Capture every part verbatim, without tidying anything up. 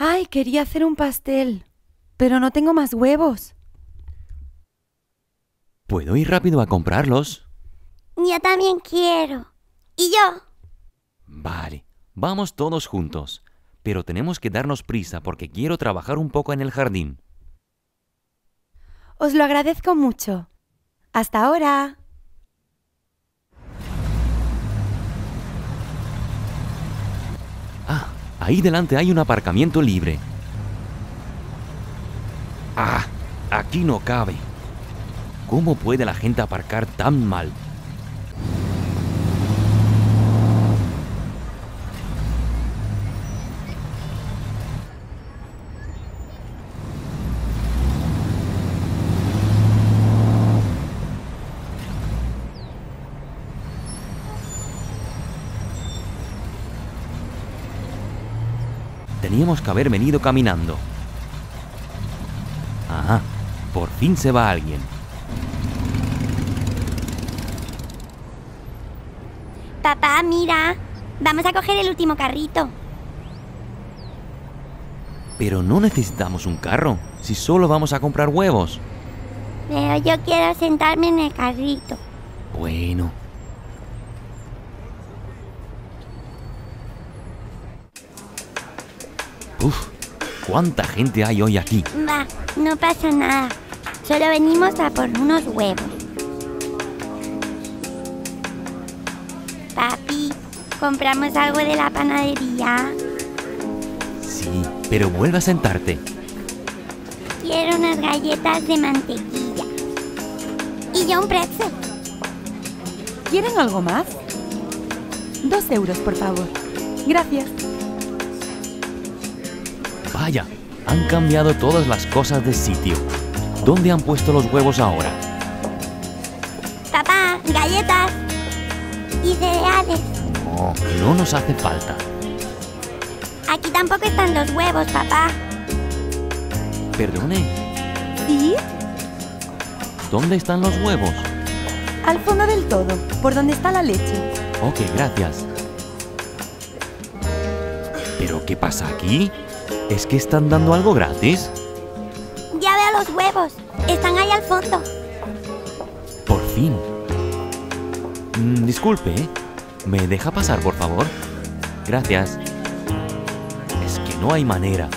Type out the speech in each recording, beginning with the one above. Ay, quería hacer un pastel, pero no tengo más huevos. ¿Puedo ir rápido a comprarlos? Yo también quiero. ¿Y yo? Vale, vamos todos juntos. Pero tenemos que darnos prisa porque quiero trabajar un poco en el jardín. Os lo agradezco mucho. ¡Hasta ahora! Ah, ahí delante hay un aparcamiento libre. Ah, aquí no cabe. ¿Cómo puede la gente aparcar tan mal? Teníamos que haber venido caminando. Ajá, por fin se va alguien. Papá, mira, vamos a coger el último carrito. Pero no necesitamos un carro, si solo vamos a comprar huevos. Pero yo quiero sentarme en el carrito. Bueno. Uf, ¿cuánta gente hay hoy aquí? Va, no pasa nada. Solo venimos a por unos huevos. Papi, ¿compramos algo de la panadería? Sí, pero vuelve a sentarte. Quiero unas galletas de mantequilla. Y yo un pretzel. ¿Quieren algo más? Dos euros, por favor. Gracias. Vaya, han cambiado todas las cosas de sitio. ¿Dónde han puesto los huevos ahora? Papá, galletas y cereales. No, no nos hace falta. Aquí tampoco están los huevos, papá. Perdone. ¿Sí? ¿Dónde están los huevos? Al fondo del todo, por donde está la leche. Ok, gracias. ¿Pero qué pasa aquí? ¿Es que están dando algo gratis? Ya veo los huevos. Están ahí al fondo. Por fin. Mm, disculpe, ¿me deja pasar, por favor? Gracias. Es que no hay manera.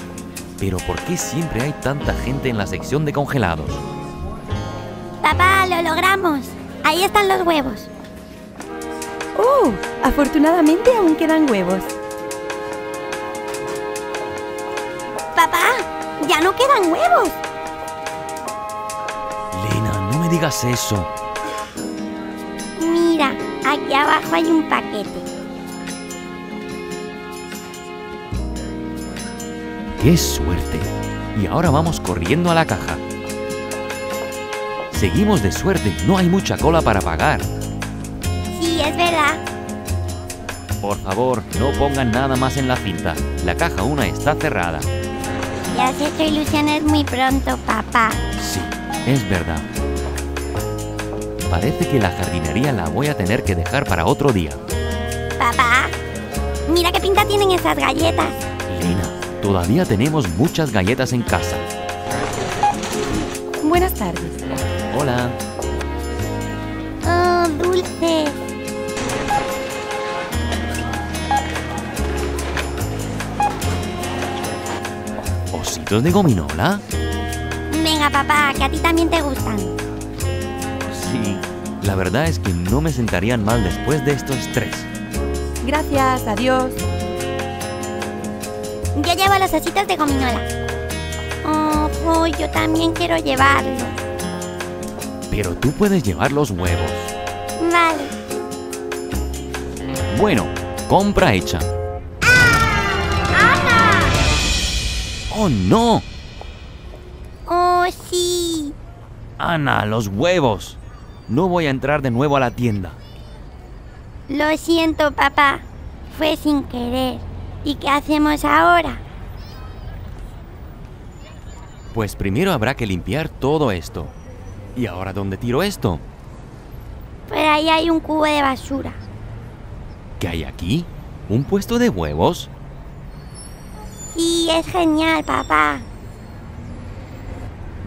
Pero ¿por qué siempre hay tanta gente en la sección de congelados? Papá, lo logramos. Ahí están los huevos. ¡Uh! Afortunadamente aún quedan huevos. ¡Papá! ¡Ya no quedan huevos! Lena, no me digas eso. Mira, aquí abajo hay un paquete. ¡Qué suerte! Y ahora vamos corriendo a la caja. Seguimos de suerte, no hay mucha cola para pagar. Sí, es verdad. Por favor, no pongan nada más en la cinta. La caja una está cerrada. Te has hecho ilusiones muy pronto, papá. Sí, es verdad. Parece que la jardinería la voy a tener que dejar para otro día. Papá, mira qué pinta tienen esas galletas. Lena, todavía tenemos muchas galletas en casa. Buenas tardes. Hola. Oh, dulce. ¿Ositos de gominola? Venga, papá, que a ti también te gustan. Sí, la verdad es que no me sentarían mal después de estos tres. Gracias, adiós. Yo llevo los ositos de gominola. Oh, yo también quiero llevarlos. Pero tú puedes llevar los huevos. Vale. Bueno, compra hecha. ¡Oh, no! ¡Oh, sí! Ana, los huevos. No voy a entrar de nuevo a la tienda. Lo siento, papá. Fue sin querer. ¿Y qué hacemos ahora? Pues primero habrá que limpiar todo esto. ¿Y ahora dónde tiro esto? Por ahí hay un cubo de basura. ¿Qué hay aquí? ¿Un puesto de huevos? Sí, es genial, papá.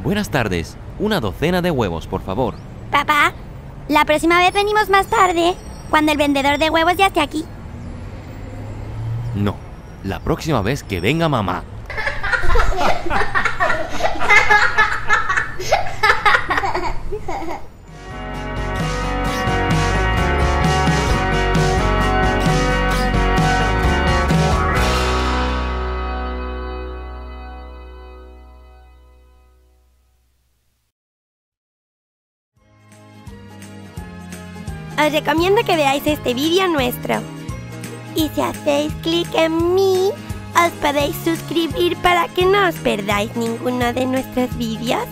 Buenas tardes. Una docena de huevos, por favor. Papá, la próxima vez venimos más tarde, cuando el vendedor de huevos ya esté aquí. No, la próxima vez que venga mamá. Os recomiendo que veáis este vídeo nuestro. Y si hacéis clic en mí, os podéis suscribir para que no os perdáis ninguno de nuestros vídeos.